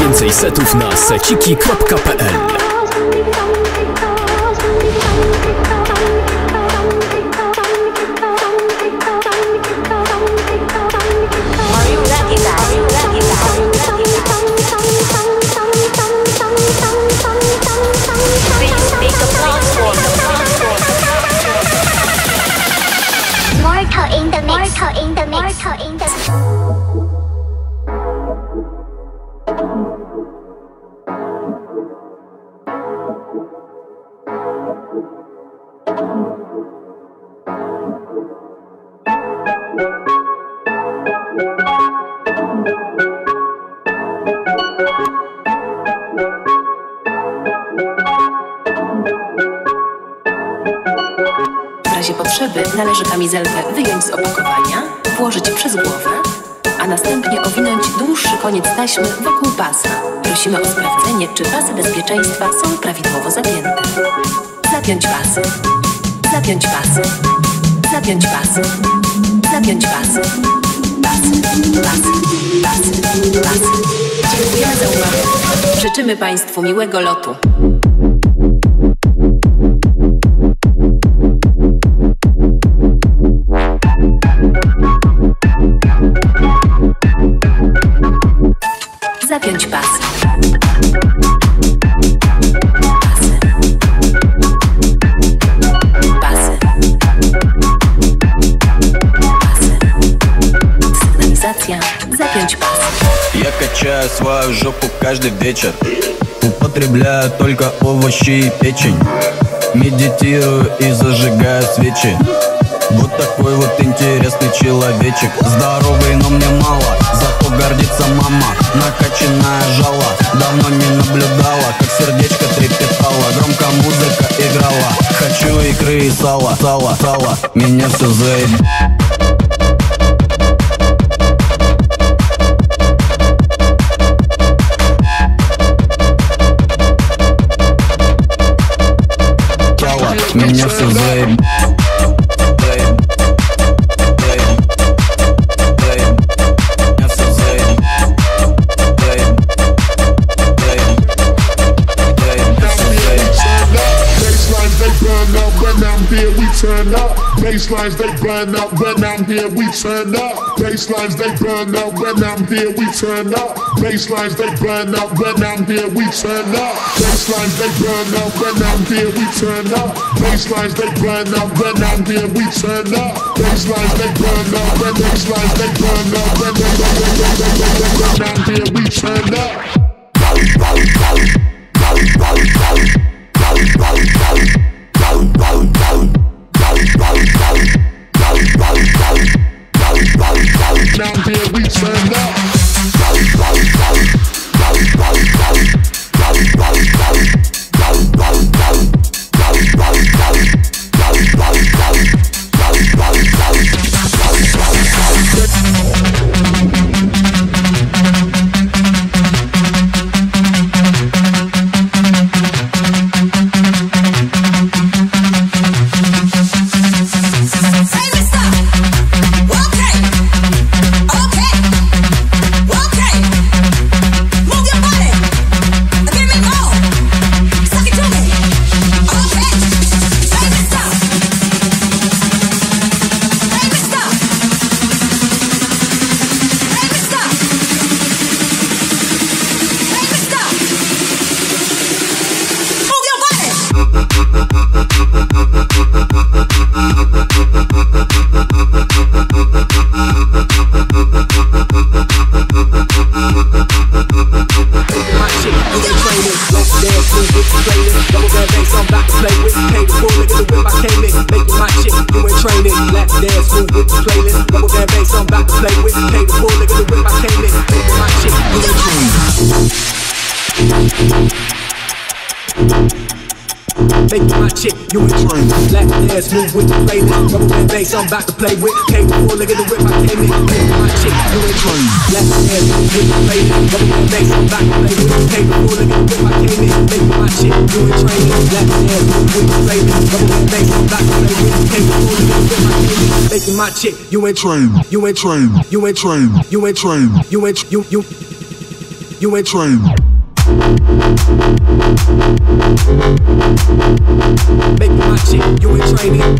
Więcej setów na seciki.pl. W razie potrzeby należy kamizelkę wyjąć z opakowania, włożyć przez głowę, a następnie owinąć dłuższy koniec taśmy wokół pasa. Prosimy o sprawdzenie, czy pasy bezpieczeństwa są prawidłowo zapięte. Zapiąć pasy. Zapiąć pasy. Zapiąć pasy. Zapiąć pasy. Pasy. Pasy. Pasy. Pasy. Dziękujemy za uwagę. Życzymy Państwu miłego lotu. Zapiąć pasy. Pasy. Pasy. Pasy. Sygnalizacja. Zapiąć pasy. Я качаю свою жопу каждый вечер. Употребляю только овощи и печень. Медитирую и зажигаю свечи. Вот такой вот интересный человечек. Здоровый, но мне мало, зато гордится мама. Накачанная жала, давно не наблюдала, как сердечко трепетало, громко музыка играла. Хочу икры и сала, сала, сала, меня все заеб... Меня все заеб... Turn up, basslines they burn up when I'm here. We turn up, basslines they burn up when I'm here. We turn up, basslines they burn up when I'm here. We turn up, basslines they burn up when I'm here. We turn up, basslines they burn up when I'm here. We turn up, basslines they burn up when basslines they burn up when I'm here. We turn up. Play with, double that bass, I'm about to play with. Pay the full nigga to whip, I came in. My shit. Take my shit, you ain't mine. Black ass move with the blade. Rubber band bass, I'm about to play with. Came before, look at the whip I came in. Take my shit, you ain't mine. Black ass move with the blade. Rubber band bass, I'm about to play with. Came before, look at the whip I came in. Take my shit, you ain't training. Black ass move with the blade. Rubber band bass, I'm about to play with. Came before, look at the whip I came in. Taking my shit, you ain't trained. You ain't trained. You ain't trained. You ain't trained. You ain't you ain't trained. Making my shit, you ain't training.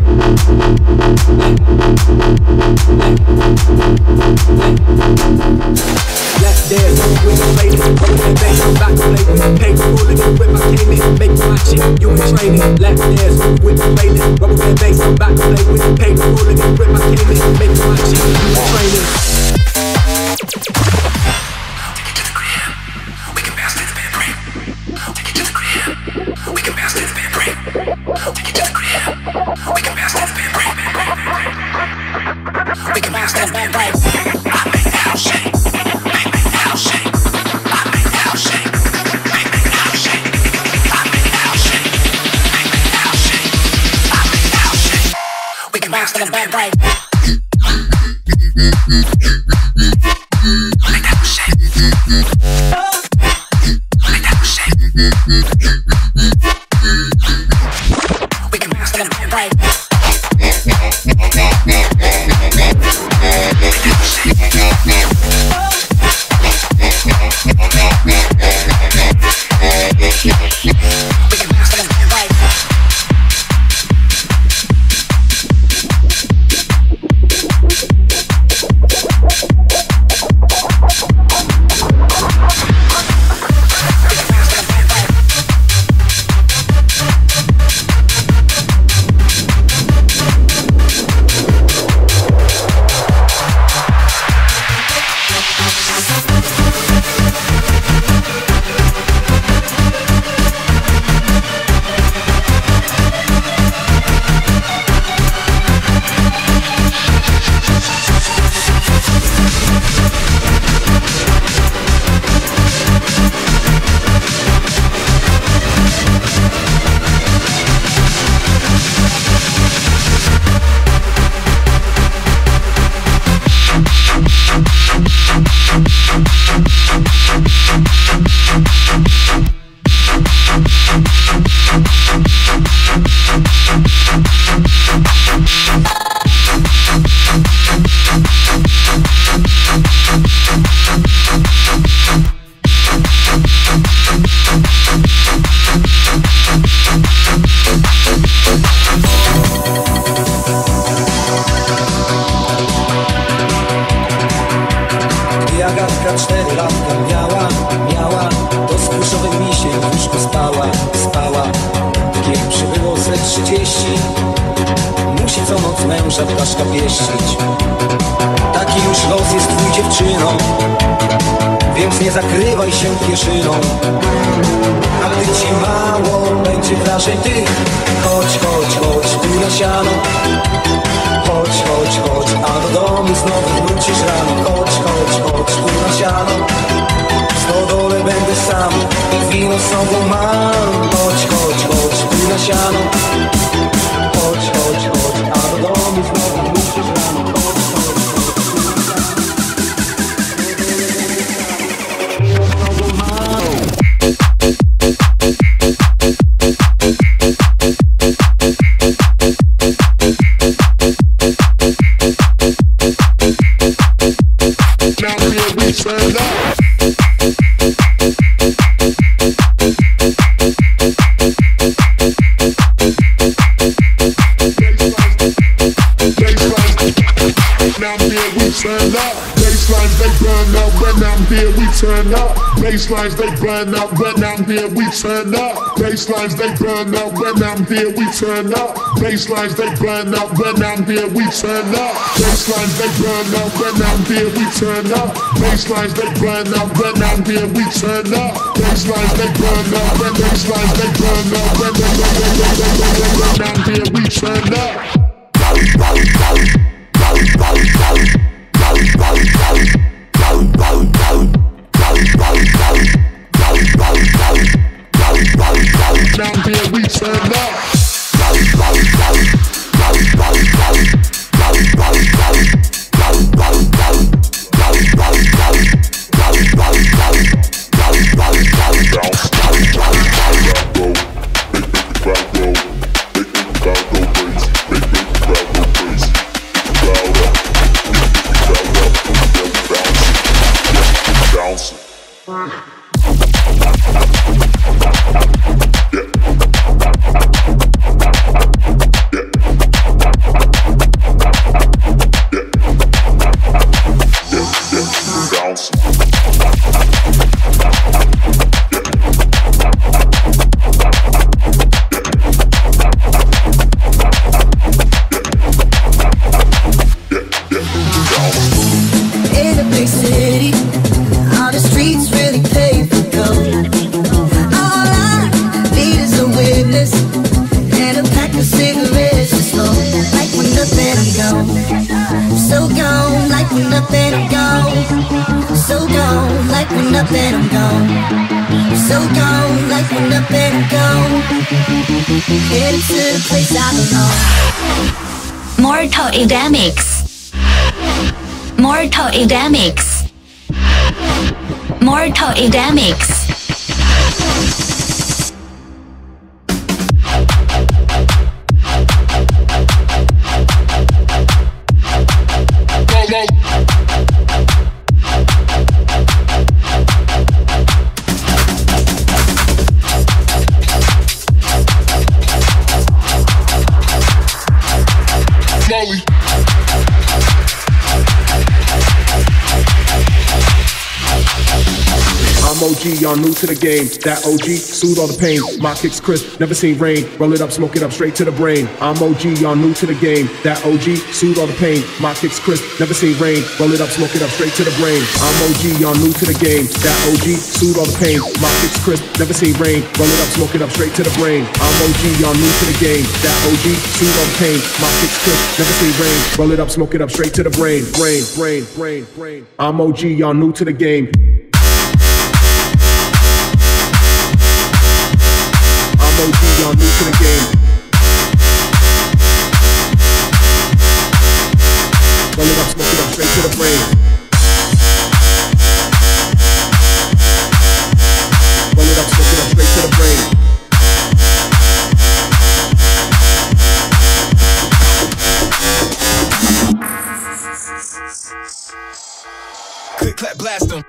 Let's dance with the ladies. Rubber band bass, I'm about to play with. Came before, look at the whip I came in. Making my shit, you ain't training. Let's dance with the ladies. Rubber band bass, I'm about to play with. Came before, look at the whip I came in. Making my shit, you ain't training. Take it to the crib. We can bounce to the bed break. Take it to the crib. We can bounce to the bed break. Take it to the crib. We can bounce to the bed break. We can bounce to the bed break. I make the house shake. Make the house shake. I make the house shake. Make the house shake. I make the house shake. Make the house shake. I make the house shake. We can bounce to the bed break. I make the house shake. I make the house shake. We can bounce to the bed break. We can bounce to the bed break. Baselines they burn up when I'm here, we turn up. Baselines they burn up when I'm here, we turn up. Baselines they burn up when I'm here, we turn up. Baselines they burn up when I'm here, we turn up. Baselines they burn up when I'm here, we turn up. Baselines they burn up when baselines they burn up when I'm here, we turn up. Down here we turn up. Morto Edemics. Y'all new to the game, that OG, soothe all the pain. My kicks crisp, never seen rain. Roll it up, smoke it up, straight to the brain. I'm OG, y'all new to the game, that OG, soothe all the pain. My kicks crisp, never seen rain. Roll it up, smoke it up, straight to the brain. I'm OG, y'all new to the game, that OG, soothe all the pain. My kicks crisp, never seen rain. Roll it up, smoke it up, straight to the brain. I'm OG, y'all new to the game, that OG, soothe all the pain. My kicks crisp, never seen rain. Roll it up, smoke it up, straight to the brain. Brain. I'm OG, y'all new to the game. I'm new to the game. Roll it up, smoke it up, straight to the brain. Roll it up, smoke it up, straight to the brain. Click, clap, blast them.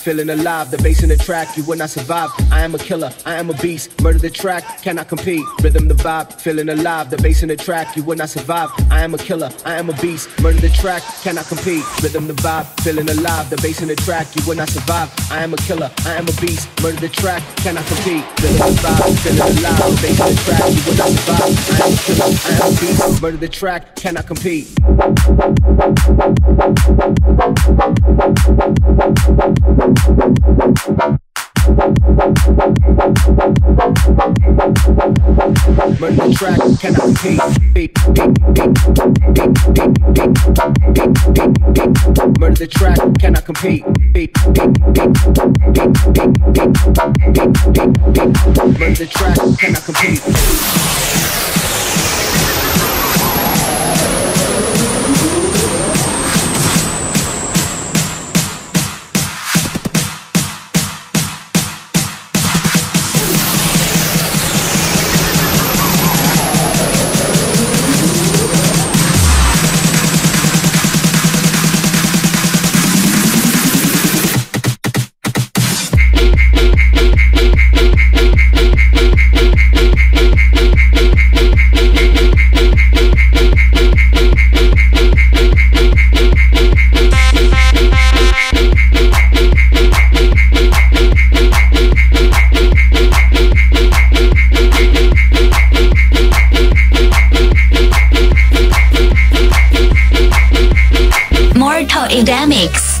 Feeling alive, the bass in the track, you will not survive. I am a killer, I am a beast. Murder the track, cannot compete. Rhythm the vibe, feeling alive, the bass in the track, you will not survive. I am a killer, I am a beast. Murder the track, cannot compete. Rhythm the vibe, feeling alive, the bass in the track, you will not survive. I am a killer, I am a beast. Murder the track, cannot compete. Rhythm the vibe, feeling alive, the bass in the track, you will not survive. I am a killer, I am a beast. Murder the track, cannot compete. Murder track, can I compete? Murder the track, can I compete? Murder the track, can I compete? Edemics. Machine.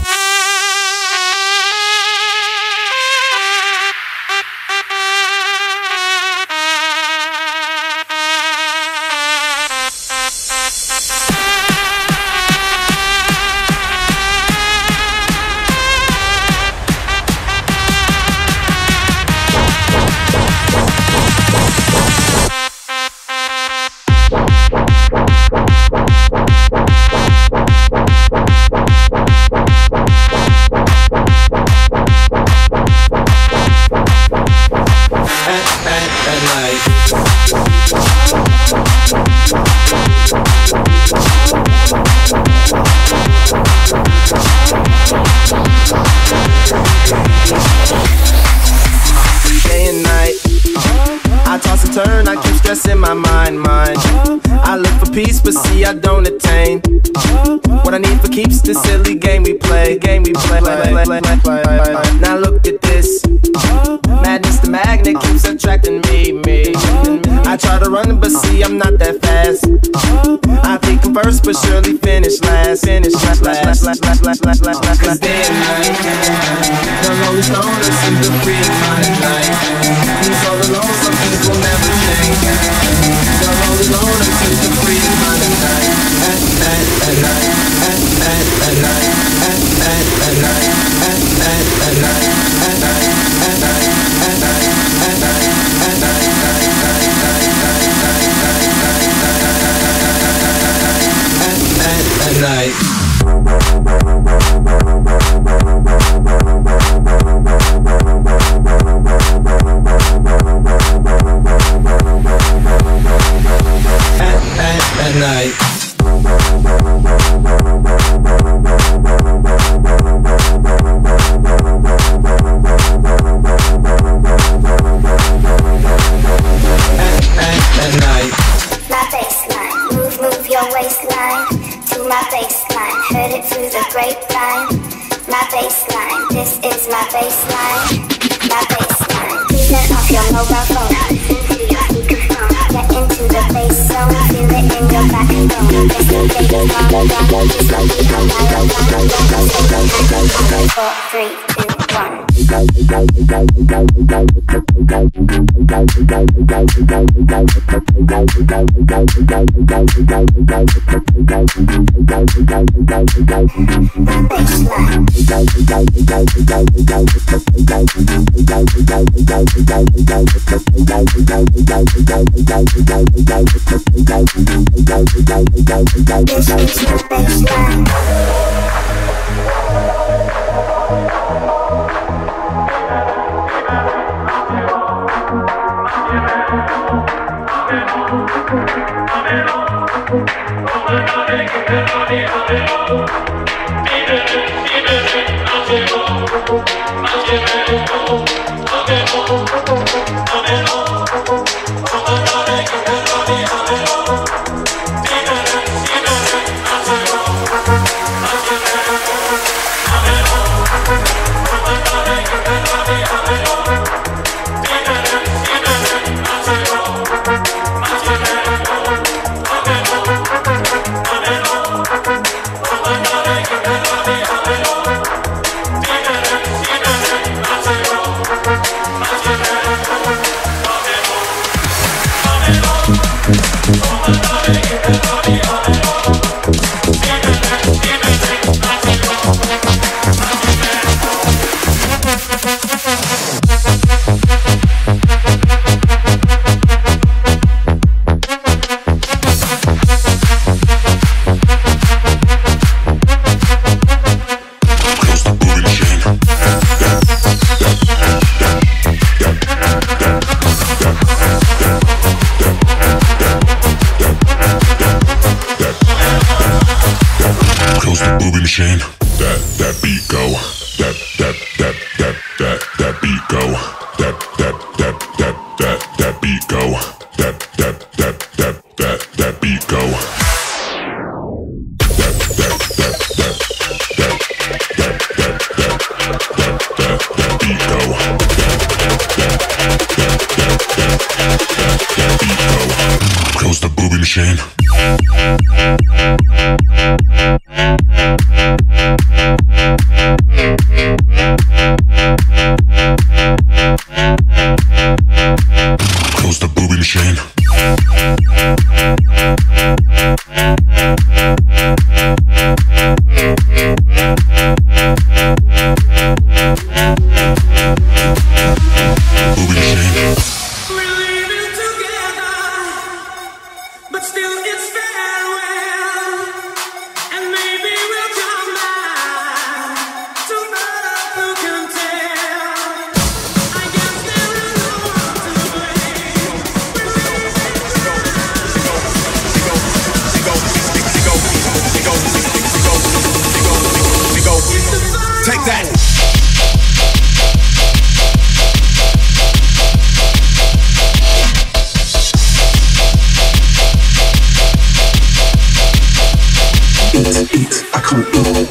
eat, I can't eat. Eat. Eat.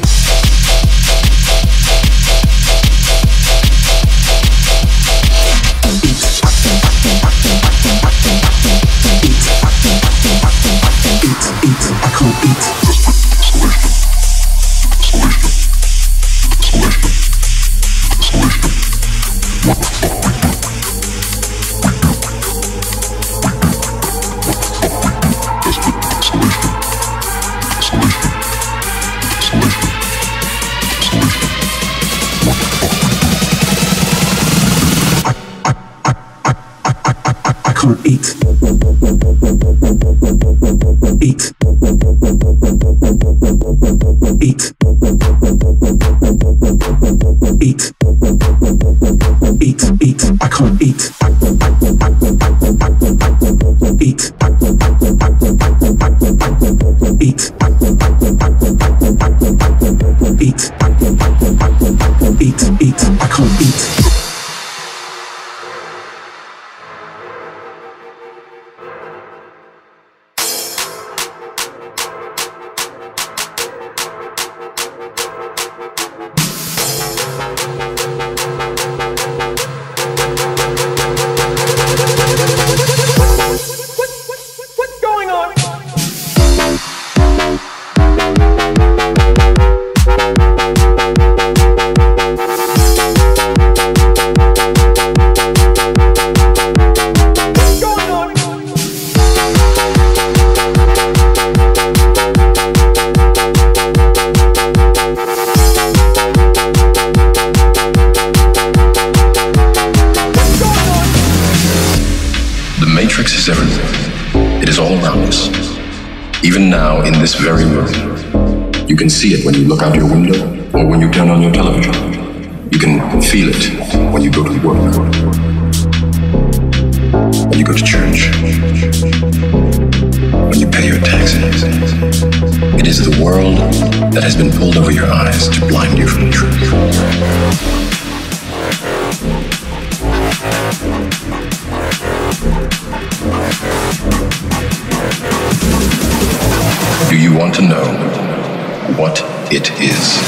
Eat. Eat. Eat. Eat. I can't eat. Eat. Eat. Eat. Eat. Eat. I can't eat. Even now, in this very room, you can see it when you look out your window or when you turn on your television. You can feel it when you go to work, when you go to church, when you pay your taxes. It is the world that has been pulled over your eyes to blind you from the truth. Do you want to know what it is?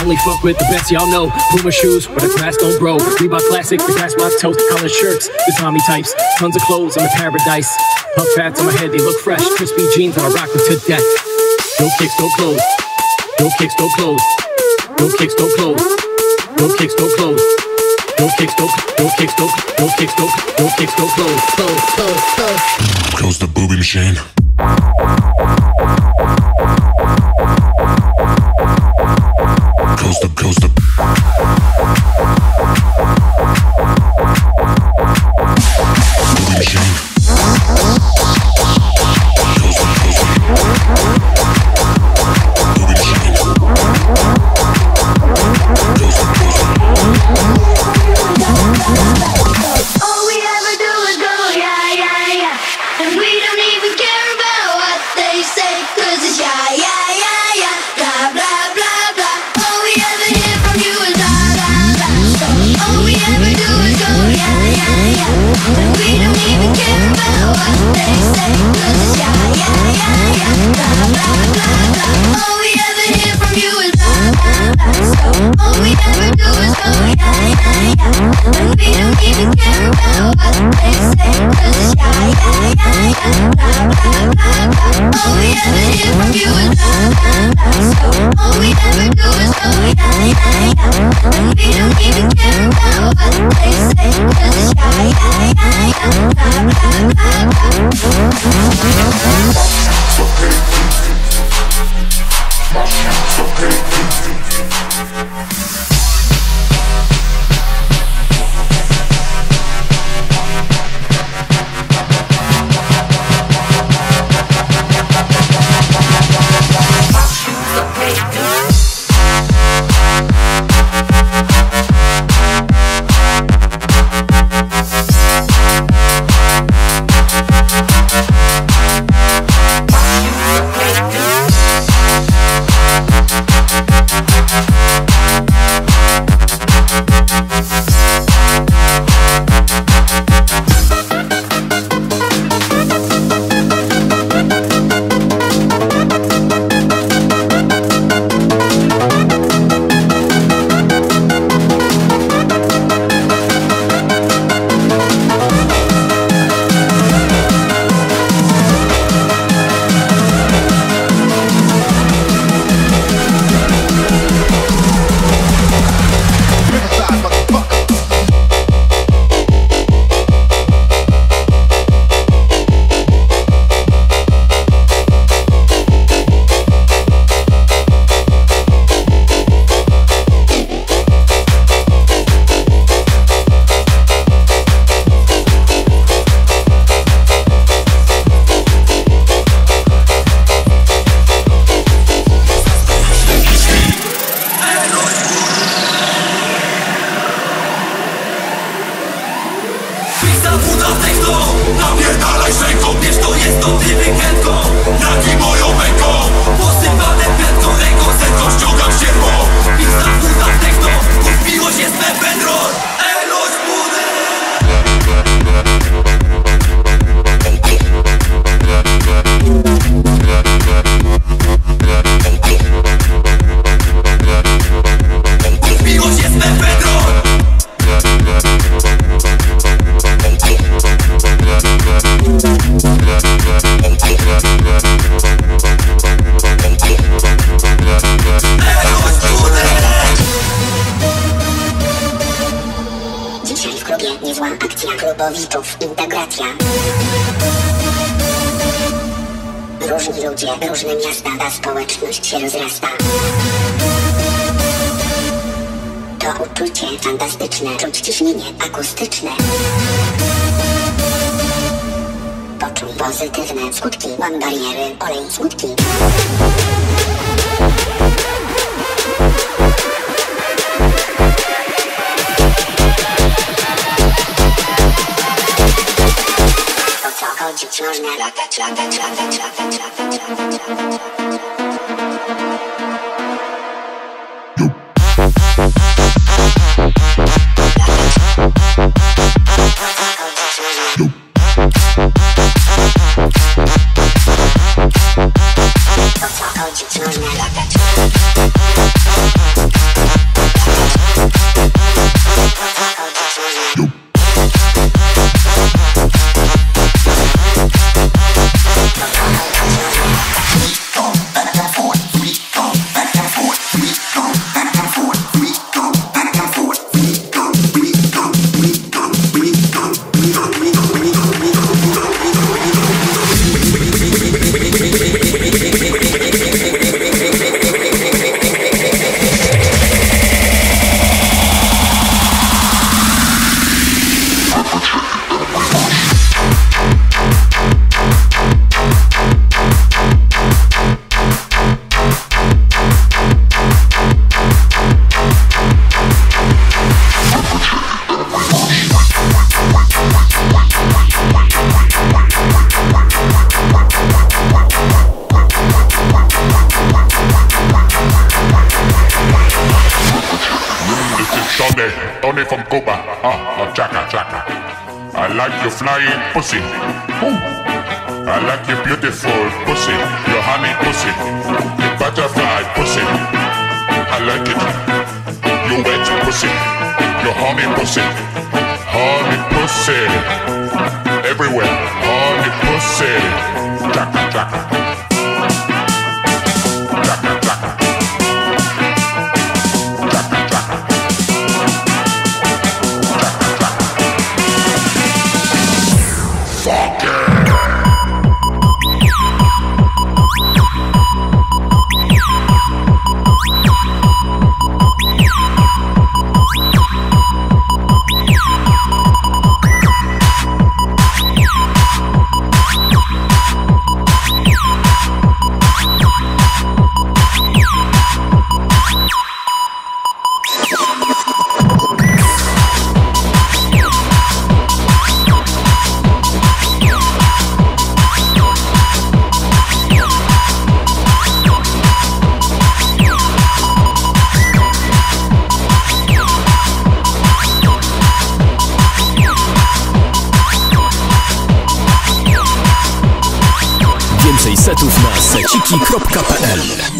Only fuck with the best y'all know. Puma shoes, but the class don't bro. Reebok classic, the class my toast. Collar shirts, the Tommy types. Tons of clothes, I'm a paradise. Puff hats on my head, they look fresh. Crispy jeans, and I rock them to death. No kicks, no clothes. No kicks, no clothes. No kicks, no clothes. No kicks, no clothes. No Close the booby machine. money from Cuba. Chaka chaka. I like your flying pussy. Ooh. I like your beautiful pussy. Your honey pussy. Your butterfly pussy. I like it. Your wet pussy. Your honey pussy. Honey pussy. Everywhere. Honey pussy. Chaka chaka. Setów na seciki.pl